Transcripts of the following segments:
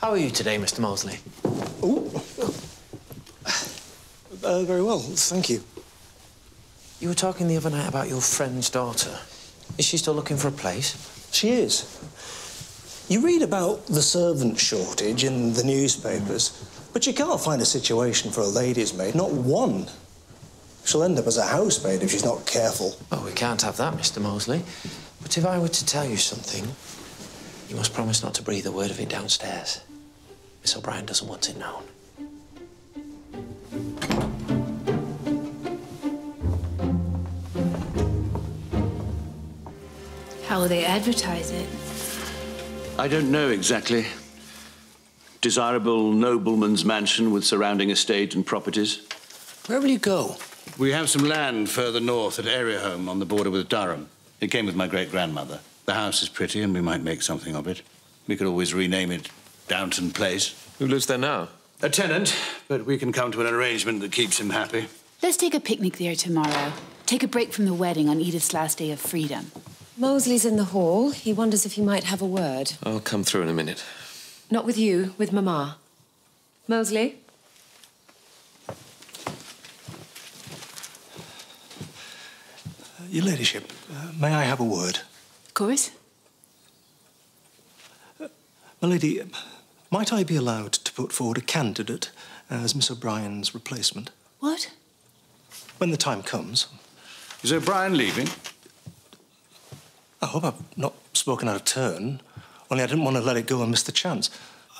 How are you today, Mr Moseley? Very well, thank you. You were talking the other night about your friend's daughter. Is she still looking for a place? She is. You read about the servant shortage in the newspapers, but you can't find a situation for a lady's maid, not one. She'll end up as a housemaid if she's not careful. Oh, we can't have that, Mr Moseley. But if I were to tell you something, you must promise not to breathe a word of it downstairs. Miss O'Brien doesn't want it known. How will they advertise it? I don't know exactly. Desirable nobleman's mansion with surrounding estate and properties. Where will you go? We have some land further north at Airehome on the border with Durham. It came with my great-grandmother. The house is pretty and we might make something of it. We could always rename it Downton Place. Who lives there now? A tenant, but we can come to an arrangement that keeps him happy. Let's take a picnic there tomorrow. Take a break from the wedding on Edith's last day of freedom. Moseley's in the hall. He wonders if he might have a word. I'll come through in a minute. Not with you, with Mama. Moseley? Your Ladyship, may I have a word? Of course. My lady, might I be allowed to put forward a candidate as Miss O'Brien's replacement? What? When the time comes. Is O'Brien leaving? I hope I've not spoken out of turn. Only I didn't want to let it go and miss the chance.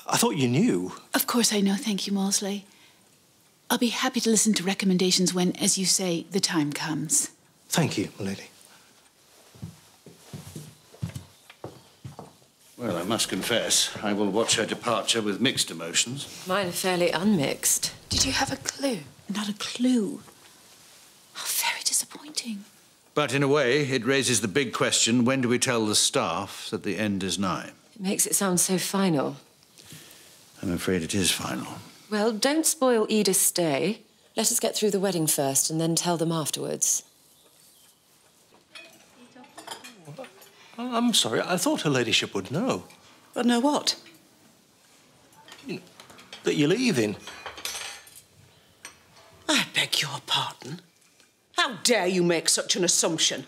I thought you knew. Of course I know, thank you, Moseley. I'll be happy to listen to recommendations when, as you say, the time comes. Thank you, my lady. Well, I must confess, I will watch her departure with mixed emotions. Mine are fairly unmixed. Did you have a clue? Not a clue. How very disappointing. But in a way, it raises the big question, when do we tell the staff that the end is nigh? It makes it sound so final. I'm afraid it is final. Well, don't spoil Edith's stay. Let us get through the wedding first and then tell them afterwards. I'm sorry, I thought her ladyship would know. But know what? That you're leaving. I beg your pardon. How dare you make such an assumption?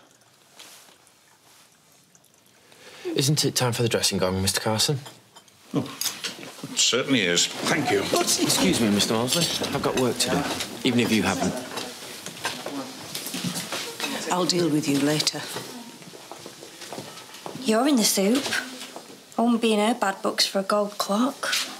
Isn't it time for the dressing gown, Mr Carson? Oh, it certainly is. Thank you. But excuse me, Mr Osley. I've got work to do, even if you haven't. I'll deal with you later. You're in the soup. I wouldn't be in her bad books for a gold clock.